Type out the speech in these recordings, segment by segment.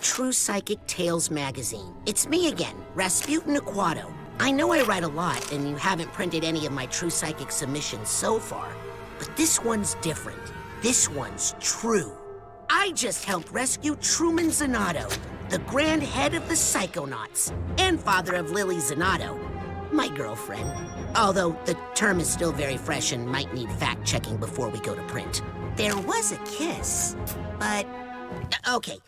True Psychic Tales magazine. It's me again, Rasputin Aquato. I know I write a lot, and you haven't printed any of my True Psychic submissions so far, but this one's different. This one's true. I just helped rescue Truman Zanotto, the grand head of the Psychonauts, and father of Lily Zanotto, my girlfriend. Although the term is still very fresh and might need fact-checking before we go to print. There was a kiss, but... okay,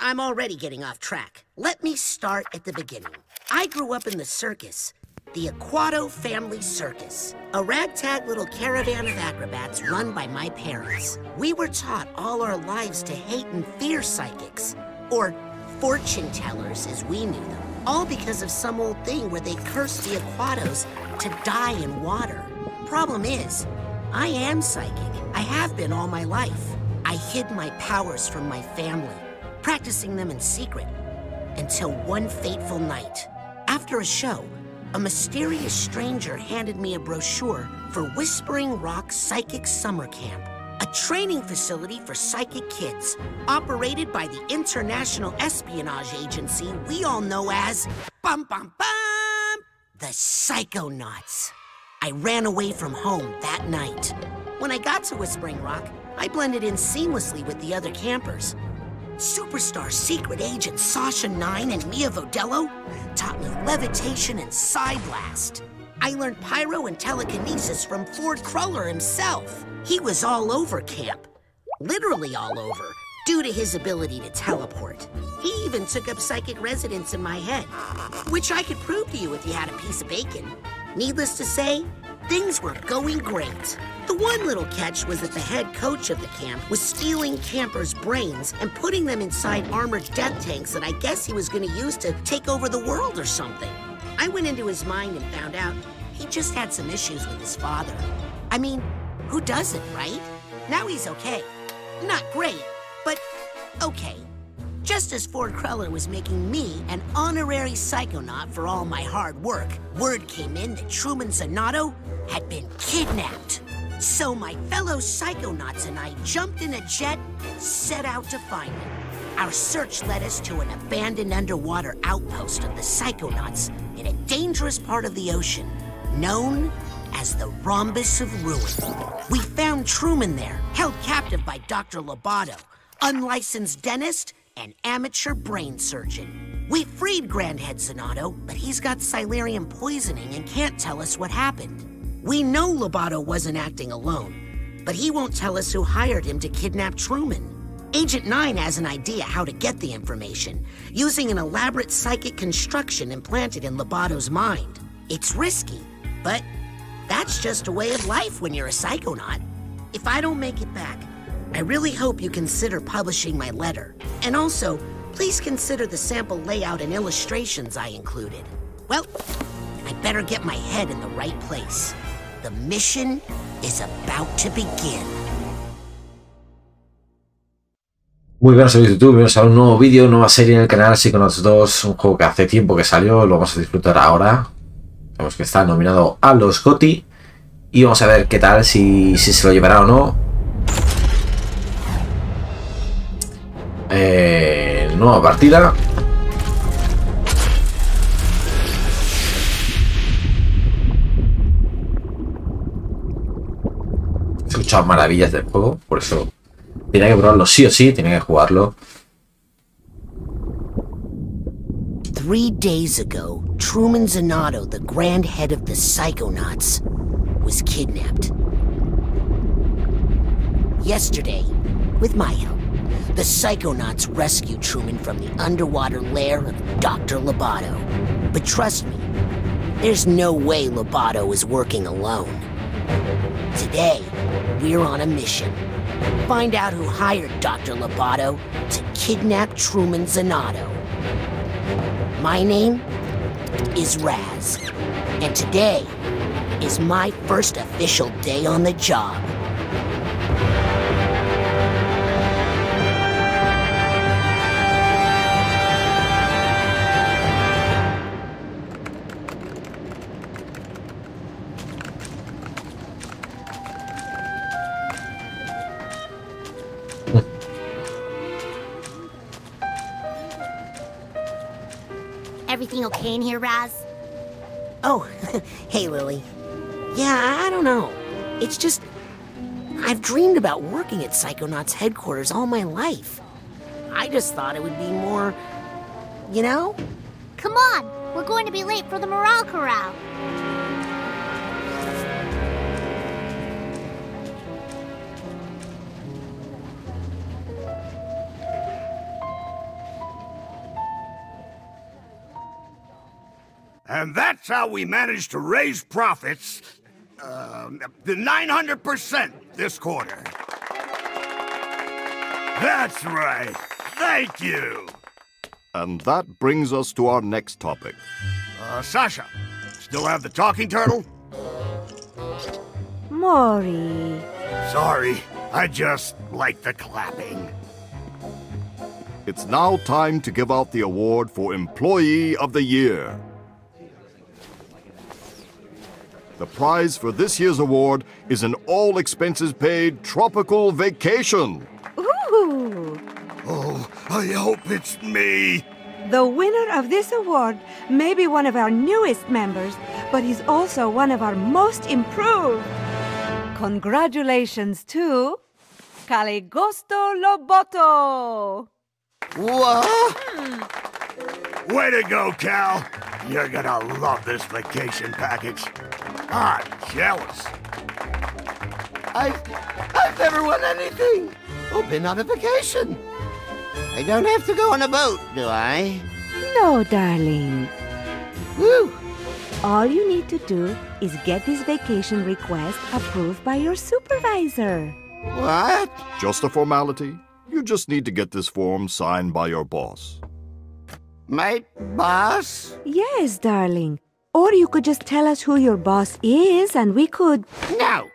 I'm already getting off track. Let me start at the beginning. I grew up in the circus, the Aquato Family Circus, a ragtag little caravan of acrobats run by my parents. We were taught all our lives to hate and fear psychics, or fortune tellers as we knew them, all because of some old thing where they cursed the Aquatos to die in water. Problem is, I am psychic. I have been all my life. I hid my powers from my family, practicing them in secret, until one fateful night. After a show, a mysterious stranger handed me a brochure for Whispering Rock Psychic Summer Camp, a training facility for psychic kids operated by the international espionage agency we all know as, bum bum bum, the Psychonauts. I ran away from home that night. When I got to Whispering Rock, I blended in seamlessly with the other campers. Superstar secret agent Sasha Nein and Mia Vodello taught me levitation and Psyblast. I learned pyro and telekinesis from Ford Cruller himself. He was all over camp, literally all over, due to his ability to teleport. He even took up psychic residence in my head, which I could prove to you if you had a piece of bacon. Needless to say, things were going great. The one little catch was that the head coach of the camp was stealing campers' brains and putting them inside armored death tanks that I guess he was going to use to take over the world or something. I went into his mind and found out he just had some issues with his father. I mean, who doesn't, right? Now he's okay. Not great, but okay. Just as Ford Cruller was making me an honorary psychonaut for all my hard work, word came in that Truman Zanotto had been kidnapped. So my fellow psychonauts and I jumped in a jet and set out to find him. Our search led us to an abandoned underwater outpost of the Psychonauts in a dangerous part of the ocean, known as the Rhombus of Ruin. We found Truman there, held captive by Dr. Loboto, unlicensed dentist and amateur brain surgeon. We freed Grandhead Zanotto, but he's got Silurian poisoning and can't tell us what happened. We know Loboto wasn't acting alone, but he won't tell us who hired him to kidnap Truman. Agent 9 has an idea how to get the information, using an elaborate psychic construction implanted in Loboto's mind. It's risky, but that's just a way of life when you're a psychonaut. If I don't make it back, I really hope you consider publishing my letter. And also, please consider the sample layout and illustrations I included. Well, I better get my head in the right place. The mission is about to begin. Muy buenas amigos de YouTube, bienvenidos a un nuevo vídeo, nueva serie en el canal Psychonauts 2, un juego que hace tiempo que salió, lo vamos a disfrutar ahora. Sabemos que está nominado a los GOTY y vamos a ver qué tal, si se lo llevará o no. Nueva partida. He escuchado maravillas del juego, por eso tenía que probarlo sí o sí, tenía que jugarlo. 3 days ago, Truman Zanotto, the grand head of the Psychonauts, was kidnapped. Yesterday, with my help, the Psychonauts rescued Truman from the underwater lair of Dr. Loboto. But trust me, there's no way Loboto is working alone. Today, we're on a mission. Find out who hired Dr. Loboto to kidnap Truman Zanotto. My name is Raz, and today is my first official day on the job. Everything okay in here, Raz? Oh, hey, Lily. Yeah, I don't know. It's just, I've dreamed about working at Psychonauts headquarters all my life. I just thought it would be more, you know? Come on, we're going to be late for the morale corral. And that's how we managed to raise profits, 900% this quarter. That's right. Thank you. And that brings us to our next topic. Sasha, still have the talking turtle? Maury. Sorry, I just like the clapping. It's now time to give out the award for Employee of the Year. The prize for this year's award is an all-expenses-paid tropical vacation. Ooh! Oh, I hope it's me! The winner of this award may be one of our newest members, but he's also one of our most improved. Congratulations to Caligosto Loboto! What? Way to go, Cal! You're gonna love this vacation package. I'm jealous. I've never won anything or been on a vacation. I don't have to go on a boat, do I? No, darling. Woo! All you need to do is get this vacation request approved by your supervisor. What? Just a formality. You just need to get this form signed by your boss. My boss? Yes, darling. Or you could just tell us who your boss is, and we could... No!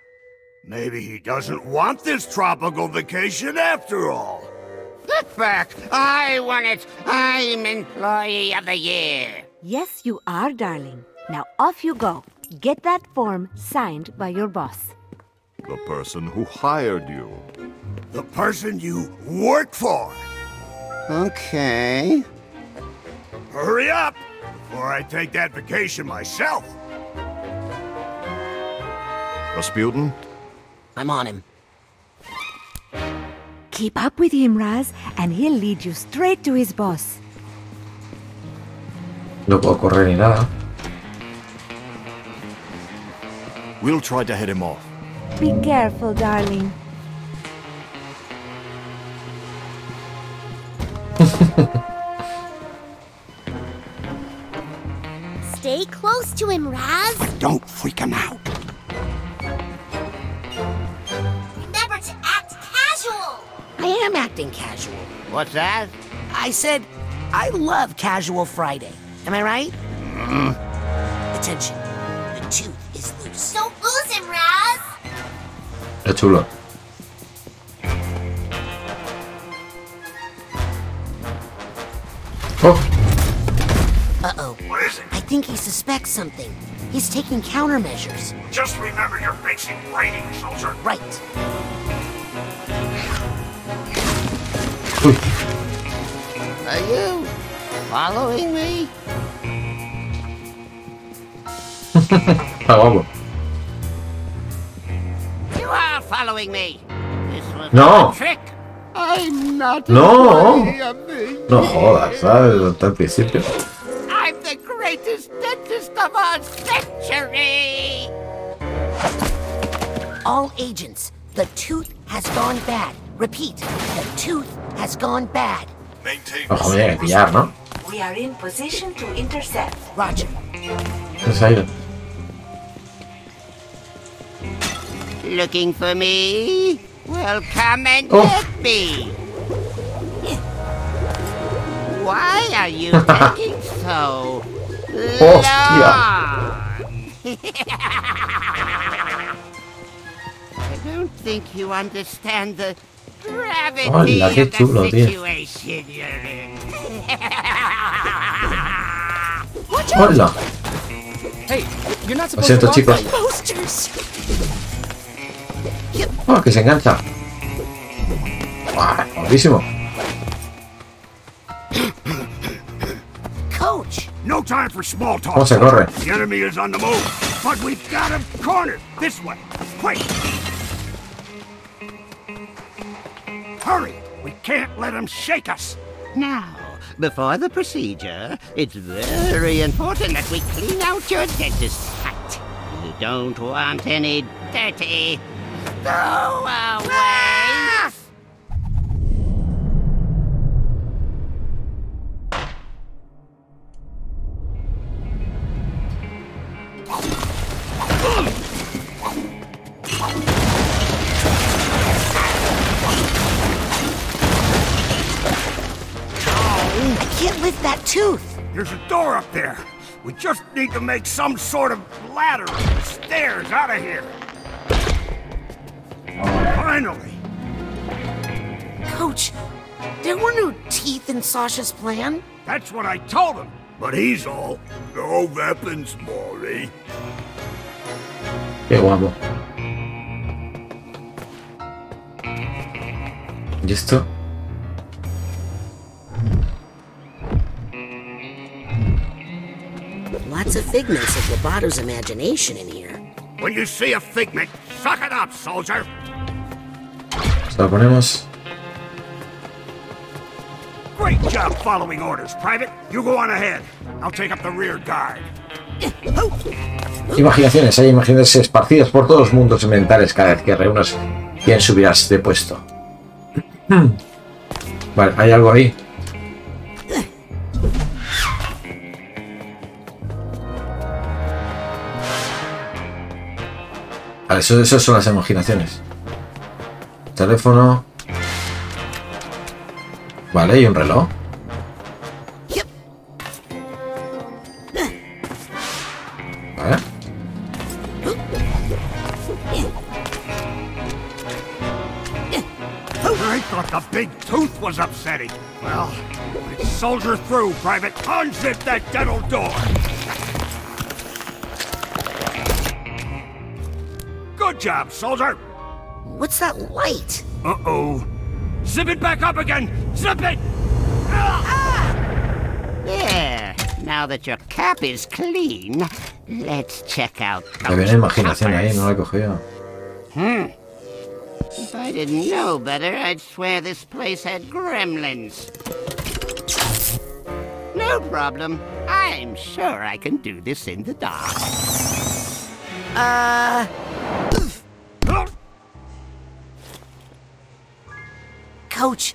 Maybe he doesn't want this tropical vacation after all. Look back! I won it! I'm Employee of the Year! Yes, you are, darling. Now off you go. Get that form signed by your boss. The person who hired you. The person you work for! Okay... Hurry up! Or I take that vacation myself. Rasputin? I'm on him. Keep up with him, Raz, and he'll lead you straight to his boss. No puedo correr ni nada. We'll try to head him off. Be careful, darling. Stay close to him, Raz. Don't freak him out. Remember to act casual. I am acting casual. What's that? I said, I love Casual Friday. Am I right? Mm-hmm. Attention. The tooth is loose. Don't lose him, Raz. That's all up. Oh. Uh-oh. What is it? I think he suspects something. He's taking countermeasures. Just remember you're facing raiding, soldier. Right. Are you following me? You are following me. This was no. A trick. I'm not. No. No jodas, ¿sabes? Hasta el principio. Greatest dentist of our century! All agents, the tooth has gone bad. Repeat, the tooth has gone bad. Maintain position. We are in position to intercept. Roger. Looking for me? Well, come and get me. Why are you taking so? Hostia. I don't think you understand the gravity of the situation you're in. Watch out. Hola. Hey, you're not supposed to walk like posters. Oh, que se engancha. Ah, buenísimo. Coach. No time for small talk. Oh, se corre. The enemy is on the move, but we've got him cornered. This way, quick! Hurry! We can't let him shake us. Now, before the procedure, it's very important that we clean out your dentist's hut. You don't want any dirty. Go away! Ah! Can't lift that tooth. There's a door up there. We just need to make some sort of ladder or stairs out of here. Finally. Coach, there were no teeth in Sasha's plan. That's what I told him. But he's all, no weapons, Maury. Qué guapo. ¿Y esto? Lots of figments of Loboto's imagination in here. When you see a figment, suck it up, soldier. ¿Se la ponemos? Great job following orders, Private. You go on ahead. I'll take up the rear guard. Imaginaciones, hay imaginaciones esparcidas por todos los mundos mentales cada vez que reúnas quién subirás de puesto. Vale, hay algo ahí. Vale, eso son las imaginaciones. Teléfono. Vale, y un reloj. Vale. I thought the big tooth was upsetting. Well, let's soldier through, Private. Unzip that dental door. Good job, soldier. What's that light? Uh-oh. Zip it back up again! Zip it! Ah! There. Now that your cap is clean, let's check out those coppers. If I didn't know better, I'd swear this place had gremlins. No problem. I'm sure I can do this in the dark. Coach,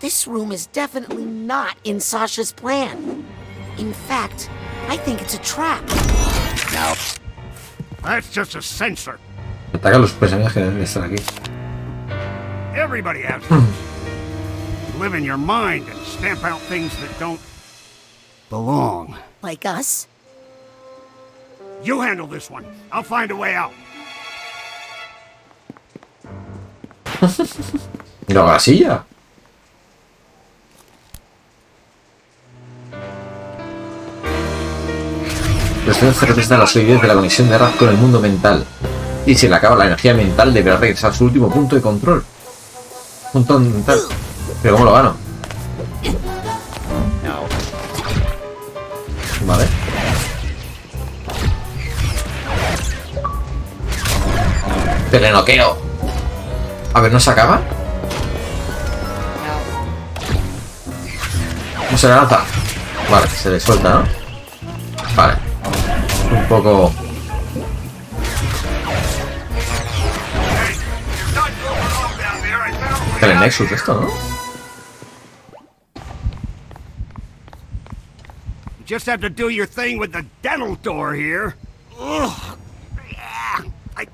this room is definitely not in Sasha's plan. In fact, I think it's a trap. No. That's just a sensor. Ataca los personajes que deben estar aquí. Everybody has them. Live in your mind and stamp out things that don't belong. Like us? You handle this one. I'll find a way out. No, la silla. Los cerdos están a la solidez de la conexión de Raz con el mundo mental. Y si le acaba la energía mental, deberá regresar a su último punto de control. Punto mental. Pero ¿cómo lo gano? Vale. Telenoqueo. A ver, ¿no se acaba? ¿Cómo se le lanza? Vale, se le suelta, ¿no? Vale. Un poco... El Nexus esto, ¿no? You just have to do your thing with the dental door here. Ugh. I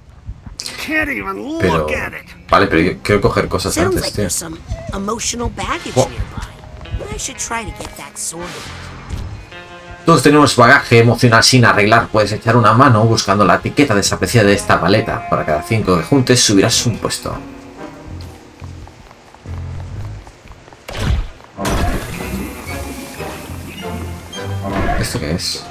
can't even look at it. Vale, pero quiero coger cosas antes, tío. Todos tenemos bagaje emocional sin arreglar. Puedes echar una mano buscando la etiqueta desaparecida de esta maleta. Para cada 5 que juntes subirás un puesto. ¿Esto qué es?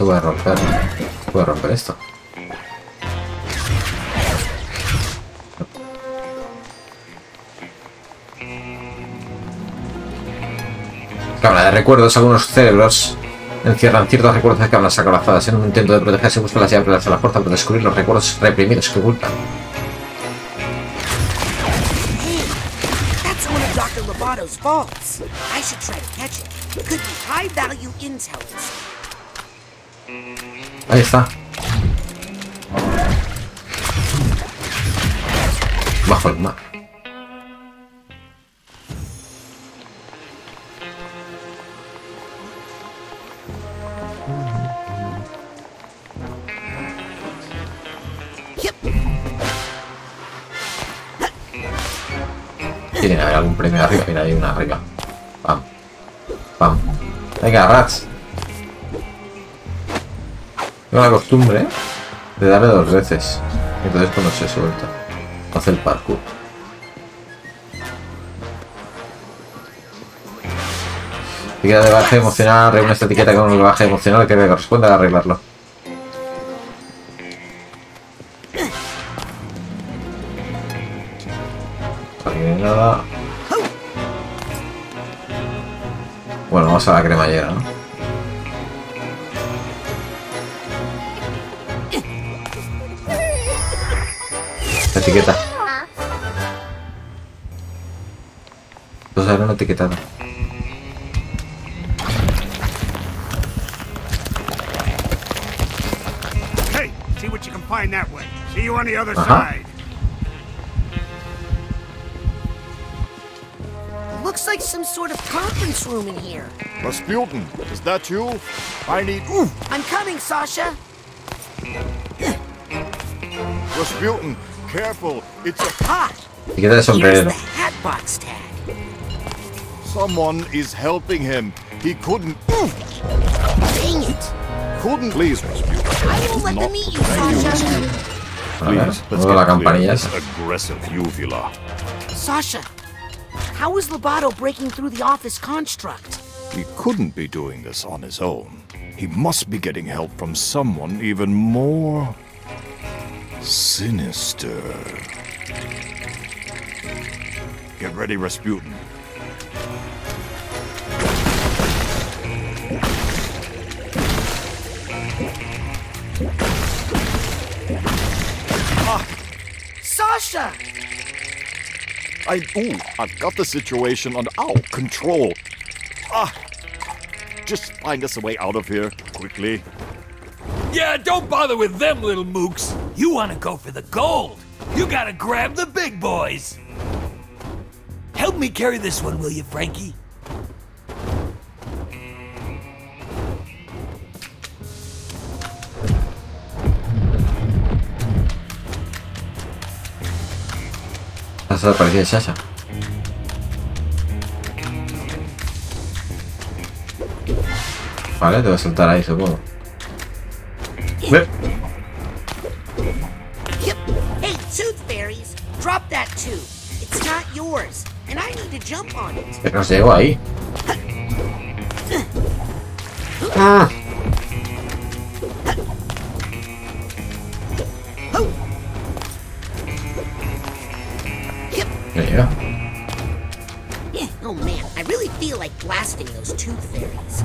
Lo voy a romper. Puedo romper esto. Cámara de recuerdos. Algunos cerebros encierran ciertos recuerdos de cámaras acorazadas. En un intento de protegerse, buscan las llaves de la puerta para descubrir los recuerdos reprimidos que ocultan. Vaults. I should try to catch it. Could be high value intel. Ahí está. Bajo el mar. Tiene algún premio arriba, mira, hay una arriba. Pam. Pam. Venga, rats. Tengo la costumbre de darle dos veces. Entonces cuando se suelta. Hace el parkour. Etiqueta de baje emocional, reúne esta etiqueta con el baje emocional que le corresponde a arreglarlo. Nada. Bueno, vamos a la cremallera, ¿no? Etiqueta. Los habrán etiquetado. Hey, see what you can find that way. See you on the other side. Looks like some sort of conference room in here. Rasputin, is that you? I need... I'm coming, Sasha. Rasputin, careful. It's a... Here's the hat box tag. Someone is helping him. He couldn't... Dang it. Couldn't. Please, Rasputin. I will let them meet you, Sasha. Please, let's get clear this aggressive uvula. Sasha. How is Loboto breaking through the office construct? He couldn't be doing this on his own. He must be getting help from someone even more... sinister. Get ready, Rasputin. Sasha! I've got the situation under our control. Just find us a way out of here, quickly. Yeah, don't bother with them little mooks. You want to go for the gold. You gotta grab the big boys. Help me carry this one, will you, Frankie? Aparecía Sasha. Vale, te voy a saltar ahí, supongo. Hey, tooth fairies, drop that too. It's not yours, and I need to jump on it. Pero no se llegó ahí. Oh man, I really feel like blasting those tooth fairies.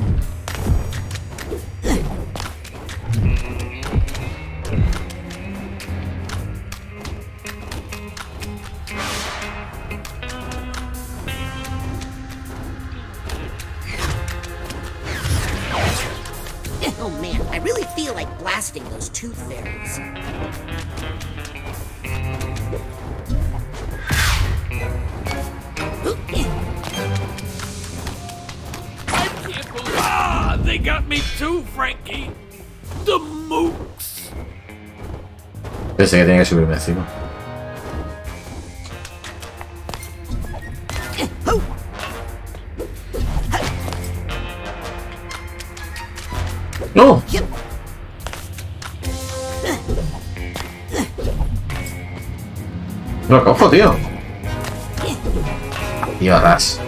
They got me too, Frankie. The mooks. Pensé que tenía que subirme encima. No. No lo cojo, tío. Tío, ras.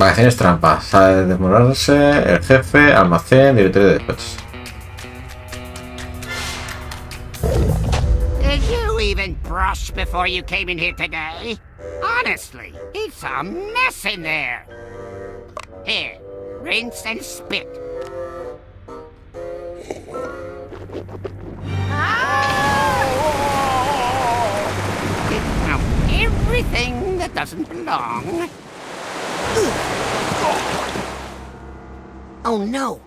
Vale, tienes trampa. Sale desmoronarse, el jefe, almacén, directorio de despachos. Did you even brush before you came in here today? Honestly, it's a mess in there. Here, rinse and spit. Now, everything that doesn't belong. Oh no,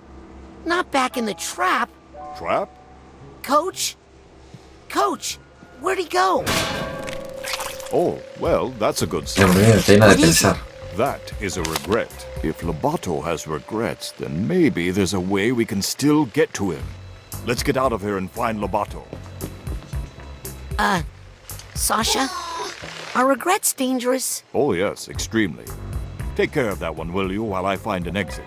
not back in the trap. Trap? Coach? Coach, where'd he go? Oh, well, that's a good sign. That is a regret. If Loboto has regrets, then maybe there's a way we can still get to him. Let's get out of here and find Loboto. Sasha? Are regrets dangerous? Oh yes, extremely. Take care of that one, will you, while I find an exit.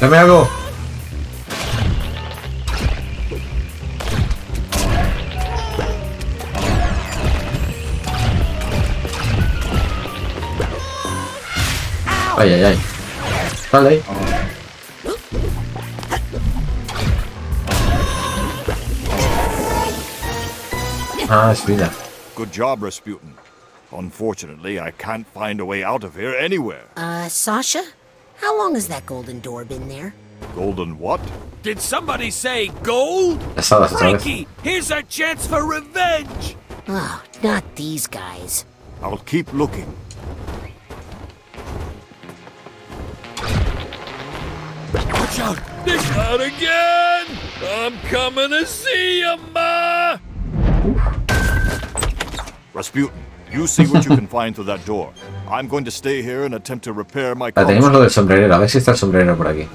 ¡Dame algo! ¡Ay, ay, ay! ¡Sale ahí! Ah, es vida. Good job, Rasputin. Unfortunately, I can't find a way out of here anywhere. Sasha? How long has that golden door been there? Golden what? Did somebody say gold? Frankie, here's our chance for revenge! Oh, not these guys. I'll keep looking. Watch out! They're out again! I'm coming to see you, Ma! Rasputin, you see what you can find through that door. I'm going to stay here and attempt to repair my coach. Tenemos lo del sombrerero, a ver si está el sombrerero por aquí.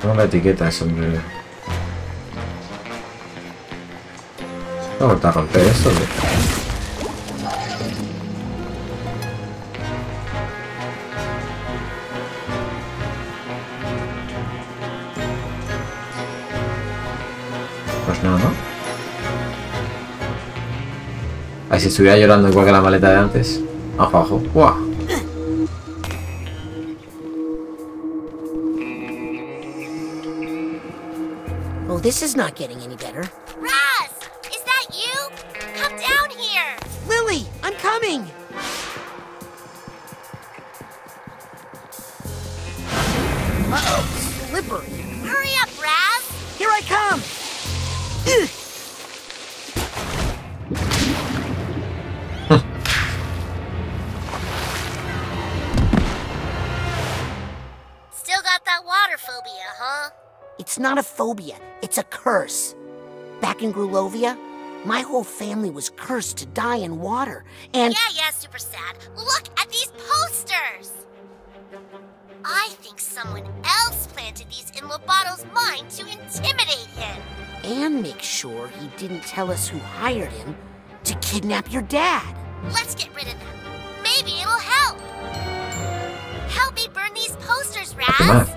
Tengo la etiqueta de sombrerero. Voy a volver a romper esto, ¿no? Ay, si estuviera llorando igual que la maleta de antes. Abajo, abajo. ¡Guau! Oh, this is not getting any better. Raz, is that you? Come down here. Lily, I'm coming. Uh-oh, slippery. Hurry up, Raz. Here I come. Ugh. It's not a phobia, it's a curse. Back in Grulovia, my whole family was cursed to die in water, and... Yeah, super sad. Look at these posters! I think someone else planted these in Loboto's mind to intimidate him. And make sure he didn't tell us who hired him to kidnap your dad. Let's get rid of them. Maybe it'll help. Help me burn these posters, Raz.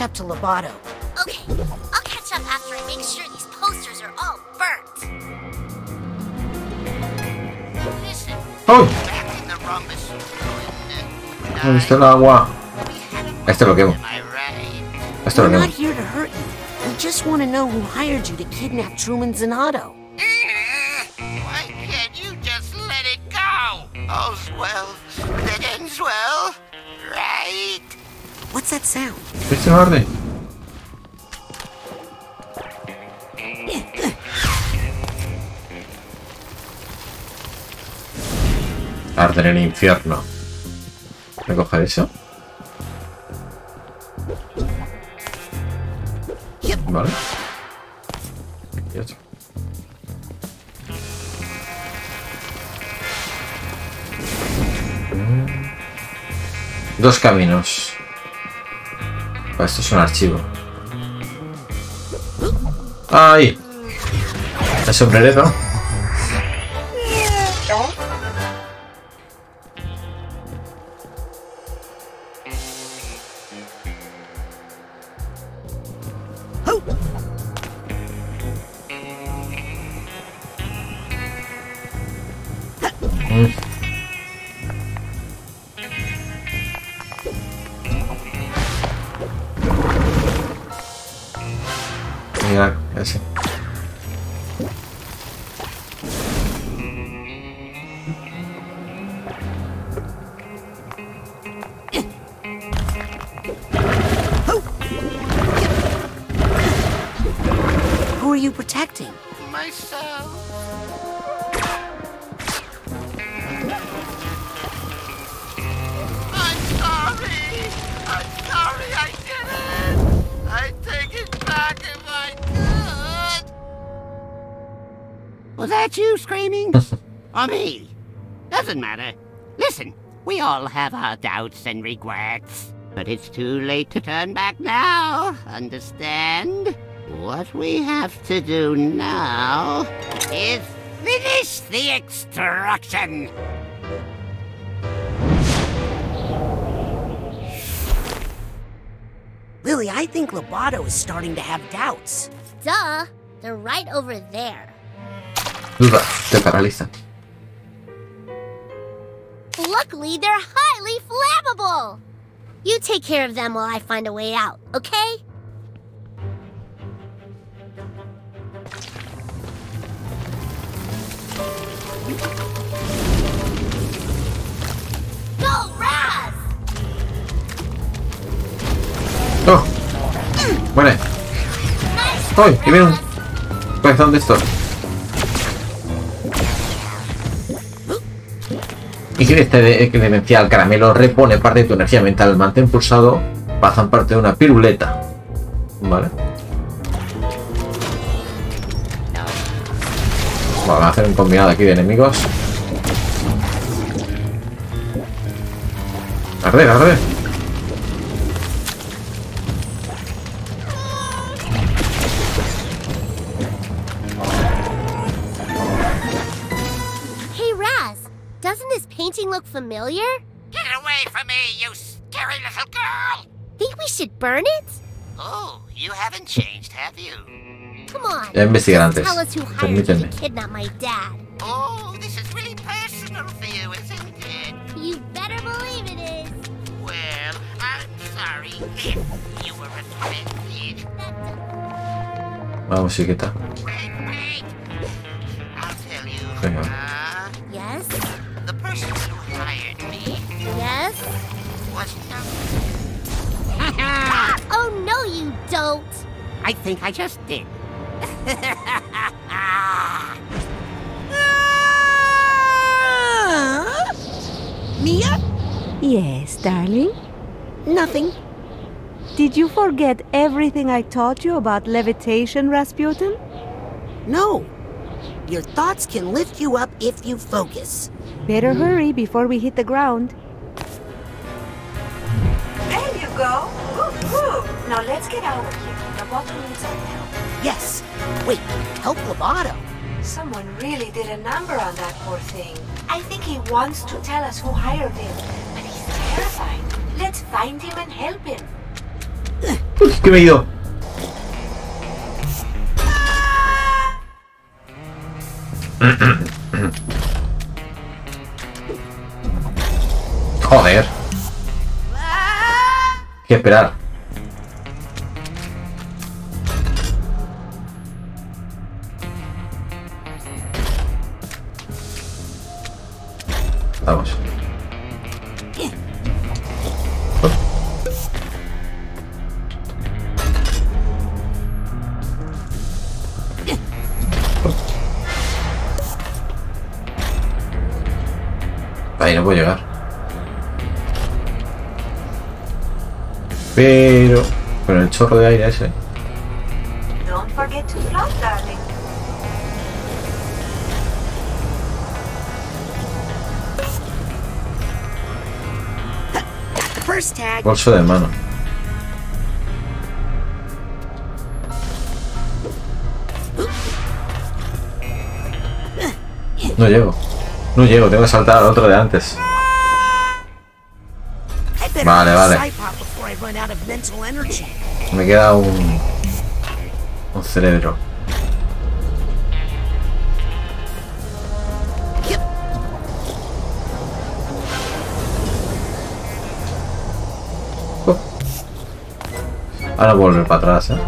Up to Loboto. Okay, I'll catch up after I make sure these posters are all burnt. ¡Uy! He visto el agua. Esto lo quemo. Esto lo quemo. We just want to know who hired you to kidnap Truman Zanotto. Why can't you just let it go? All's well that ends well, right? What's that sound? It's hardly. Arde en el infierno. ¿Me coge eso? Vale. Y otro. Dos caminos. Pues esto es un archivo. ¡Ay! El sombrerero. Me. Doesn't matter. Listen, we all have our doubts and regrets, but it's too late to turn back now. Understand? What we have to do now is finish the extraction. Lily, I think Loboto is starting to have doubts. Duh, they're right over there. Duda, te paraliza. Luckily, they're highly flammable! You take care of them while I find a way out, okay? Go, Raz! ¡Oh! ¡Muere! ¡Ay! ¡Que viene un pezón de estos! Ingere este demencial caramelo, repone parte de tu energía mental, mantén pulsado, bajan parte de una piruleta. Vale. Vamos a hacer un combinado aquí de enemigos. Arder, arder. Look familiar? Get away from me, you scary little girl! Think we should burn it? Oh, you haven't changed, have you? Come on, tell us who hired you to kidnap my dad. Oh, this is really personal for you, isn't it? You better believe it is. Well, I'm sorry if you were offended. Vamos, chiquita. Wait. I'll tell you. Yes? The person who hired me. Yes? Was nothing. Oh, no, you don't. I think I just did. Mia? Yes, darling? Nothing. Did you forget everything I taught you about levitation, Rasputin? No. Your thoughts can lift you up if you focus. Better hurry before we hit the ground. There you go! Woo-hoo. Now let's get out of here. Loboto needs our help. Yes! Wait, help Loboto! Someone really did a number on that poor thing. I think he wants to tell us who hired him, but he's terrified. Let's find him and help him. ¿Qué me dio? Joder. Hay que esperar. Vamos. Ahí no puedo llegar. Pero con el chorro de aire ese. Don't forget to float, darling. First tag. Bolso de mano. No llego. No llego, tengo que saltar al otro de antes. Vale, vale. Me queda un cerebro. Ahora volver para atrás, ¿eh?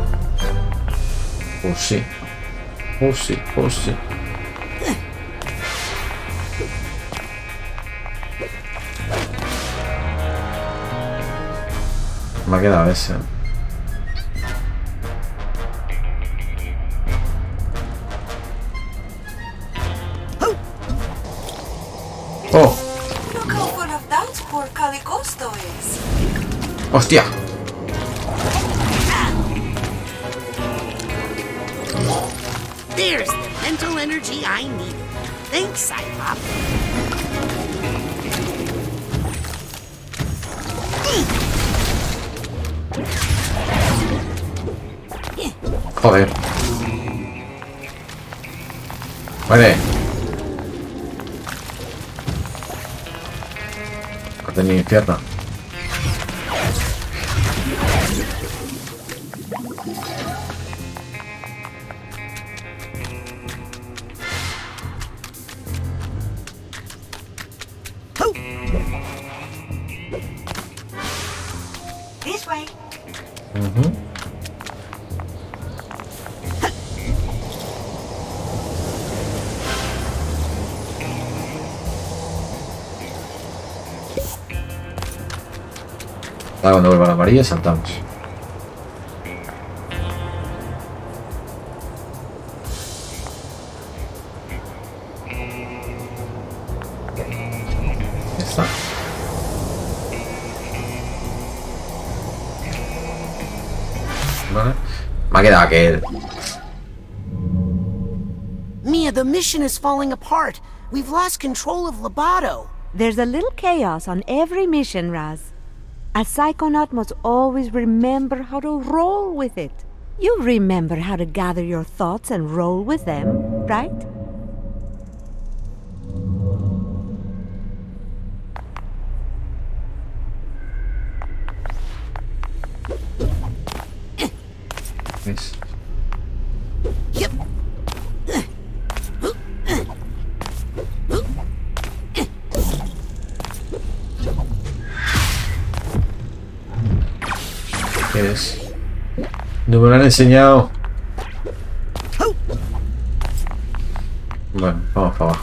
Oh, sí. Oh, sí, oh, sí. Me ha quedado ese. Oh. Hostia. There's the mental energy I need. Thanks, Psypop. Joder. Vale. Corté mi pierna. Ahora cuando vuelva la amarilla saltamos. Ya está. Vale. Me ha quedado aquel. Mia, the mission is falling apart. We've lost control of Loboto. There's a little chaos on every mission, Raz. A psychonaut must always remember how to roll with it. You remember how to gather your thoughts and roll with them, right? Yes. No me lo han enseñado. Bueno, vamos para abajo.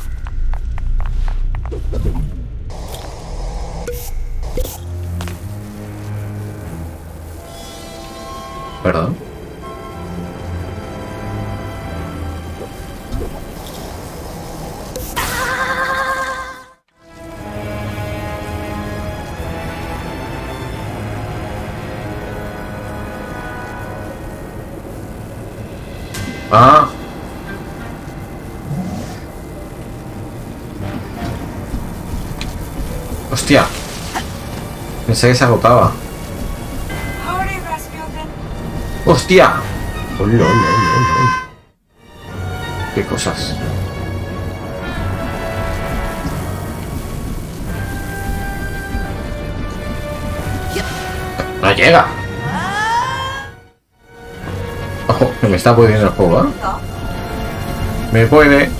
Perdón. Ah. Hostia. Pensé que se agotaba. Hostia. Hola, hola, hola. Qué cosas. No llega. Ojo, que me está pudiendo el juego, ¿eh? Me puede.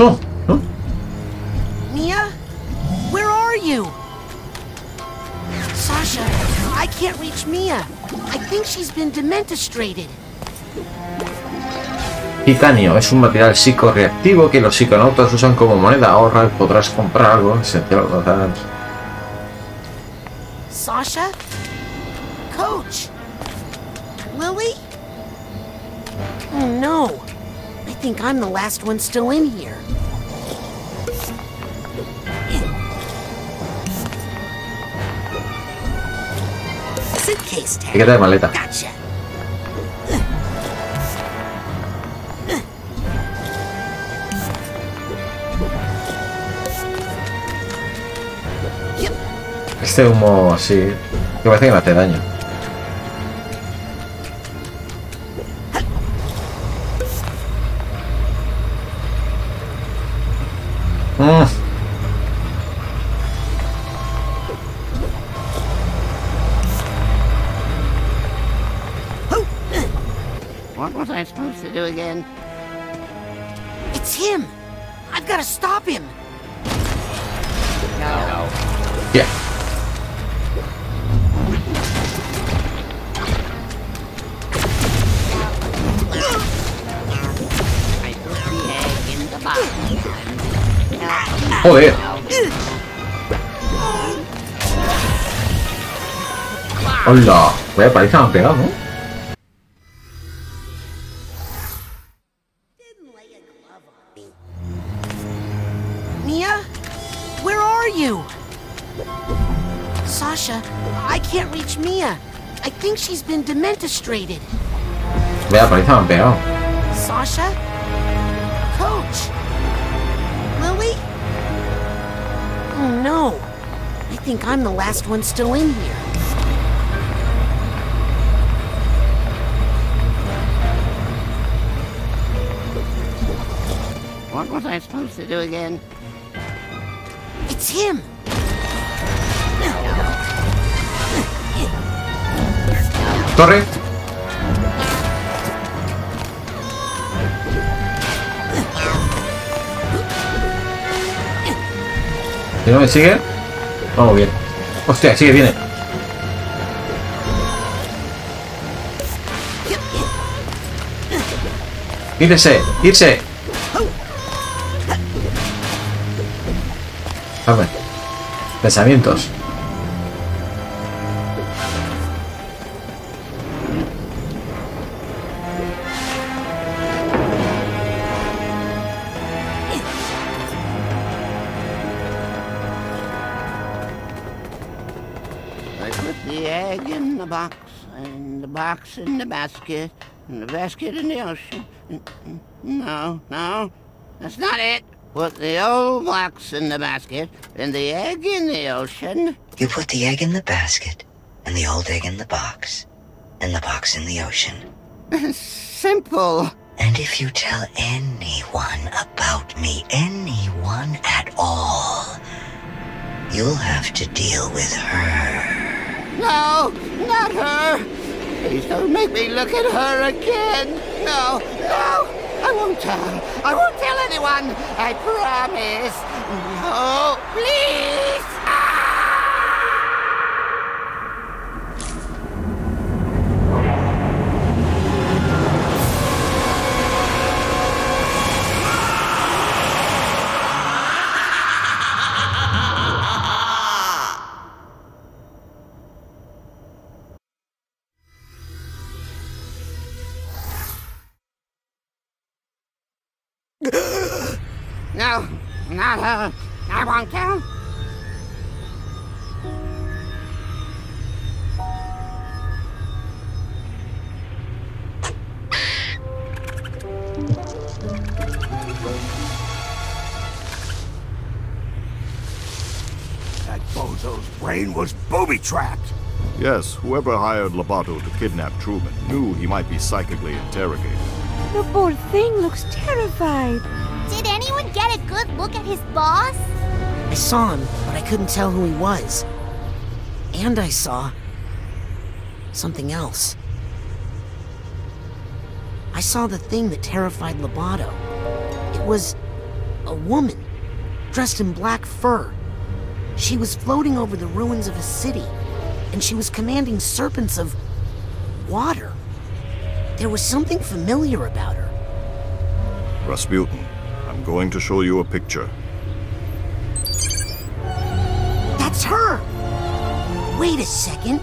Oh, huh? Mia? Where are you? Sasha, I can't reach Mia. I think she's been dementistrated. Titanio es un material psicorreactivo que los psiconautas usan como moneda. Ahorra y podrás comprar algo esencial. Sasha? Coach? Lily? Oh no. I think I'm the last one still in here. Suitcase tag. ¿Qué tal, maleta? Gotcha. Este humo así, que parece que no hace daño. What was I supposed to do again? It's him! I've got to stop him! No. Yeah. Joder. Hola, vaya paliza me han pegado, ¿no? Mia, where are you? Sasha, I can't reach Mia. I think she's been dementistrated. Vaya paliza me han pegado. Sasha, Coach. Oh no, I think I'm the last one still in here. What was I supposed to do again? It's him! Torre. Si no me sigue, vamos bien. Hostia, sigue, viene. Irse, irse. A ver. Pensamientos. Box in the basket in the ocean. No, that's not it. Put the old box in the basket and the egg in the ocean. You put the egg in the basket and the old egg in the box and the box in the ocean. Simple. And if you tell anyone about me, anyone at all, you'll have to deal with her. No, not her. Please don't make me look at her again. No, I won't tell. I won't tell anyone. I promise. No, please. No, not her. I won't tell. That bozo's brain was booby-trapped. Yes, whoever hired Loboto to kidnap Truman knew he might be psychically interrogated. The poor thing looks terrified. Did anyone get a good look at his boss? I saw him, but I couldn't tell who he was. And I saw something else. I saw the thing that terrified Loboto. It was a woman, dressed in black fur. She was floating over the ruins of a city, and she was commanding serpents of water. There was something familiar about her. Rasputin, I'm going to show you a picture. That's her! Wait a second.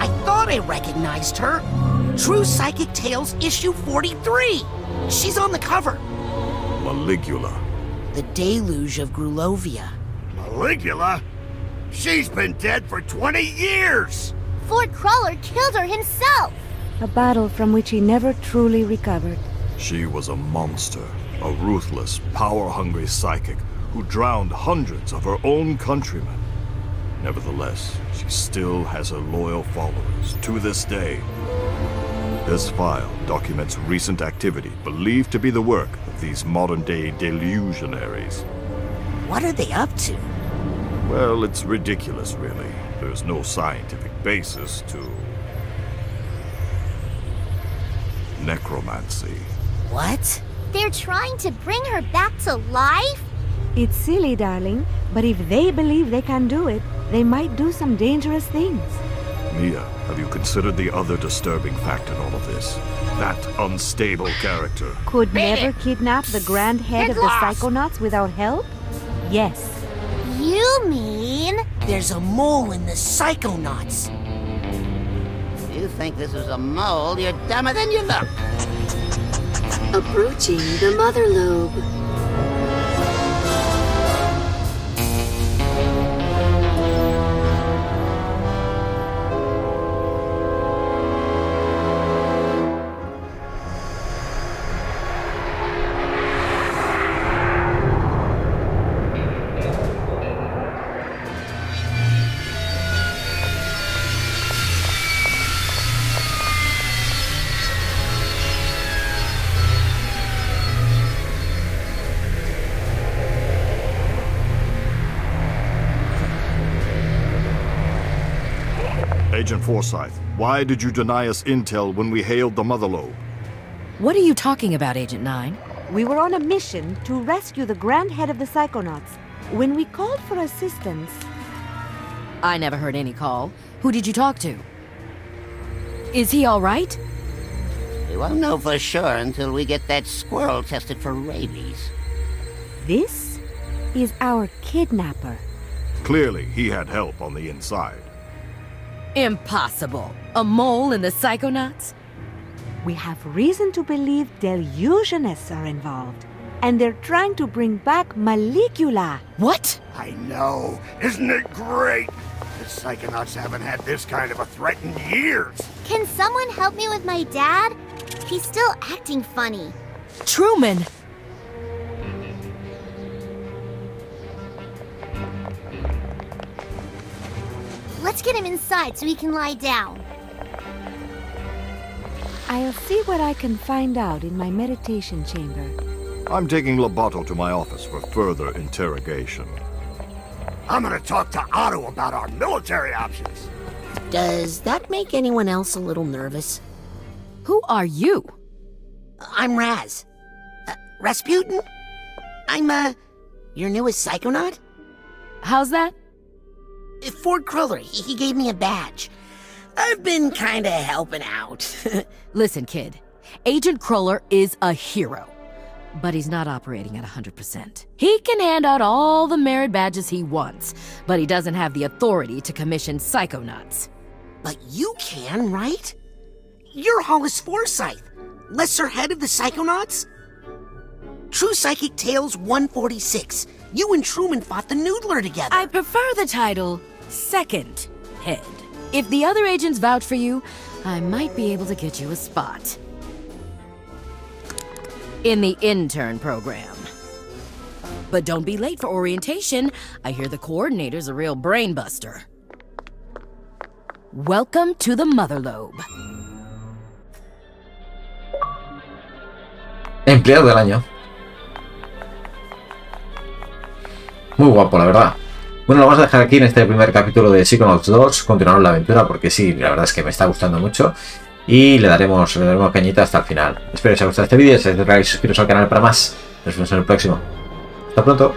I thought I recognized her. True Psychic Tales, issue 43. She's on the cover. Maligula. The deluge of Grulovia. Maligula? She's been dead for 20 years! Ford Cruller killed her himself! A battle from which he never truly recovered. She was a monster, a ruthless, power-hungry psychic who drowned hundreds of her own countrymen. Nevertheless, she still has her loyal followers to this day. This file documents recent activity believed to be the work of these modern-day delusionaries. What are they up to? Well, it's ridiculous, really. There's no scientific basis to... necromancy. What? They're trying to bring her back to life? It's silly, darling, but if they believe they can do it, they might do some dangerous things. Mia, have you considered the other disturbing fact in all of this? That unstable character. Could never kidnap the grand head of the Psychonauts without help? Yes. You mean... there's a mole in the Psychonauts. If you think this is a mole, you're dumber than you look. Approaching the Motherlobe. Agent Forsythe, why did you deny us intel when we hailed the Motherlobe? What are you talking about, Agent Nine? We were on a mission to rescue the Grand Head of the Psychonauts. When we called for assistance... I never heard any call. Who did you talk to? Is he all right? We won't know for sure until we get that squirrel tested for rabies. This is our kidnapper. Clearly, he had help on the inside. Impossible! A mole in the Psychonauts? We have reason to believe delusionists are involved, and they're trying to bring back Maligula. What? I know. Isn't it great? The Psychonauts haven't had this kind of a threat in years. Can someone help me with my dad? He's still acting funny. Truman! Let's get him inside so he can lie down. I'll see what I can find out in my meditation chamber. I'm taking Loboto to my office for further interrogation. I'm gonna talk to Otto about our military options. Does that make anyone else a little nervous? Who are you? I'm Raz. Rasputin? I'm, your newest psychonaut? How's that? Ford Cruller, he gave me a badge. I've been kinda helping out. Listen, kid. Agent Cruller is a hero. But he's not operating at 100%. He can hand out all the merit badges he wants, but he doesn't have the authority to commission Psychonauts. But you can, right? You're Hollis Forsythe, lesser head of the Psychonauts? True Psychic Tales 146. You and Truman fought the Noodler together. I prefer the title... second head. If the other agents vouch for you, I might be able to get you a spot. In the intern program. But don't be late for orientation. I hear the coordinator's a real brainbuster. Welcome to the Motherlobe. Empleado del año. Muy guapo, la verdad. Bueno, lo vamos a dejar aquí en este primer capítulo de Psychonauts 2. Continuamos la aventura porque sí, la verdad es que me está gustando mucho. Y le daremos cañita hasta el final. Espero que os haya gustado este vídeo. Si os suscribiros al canal para más. Nos vemos en el próximo. Hasta pronto.